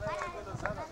Bye.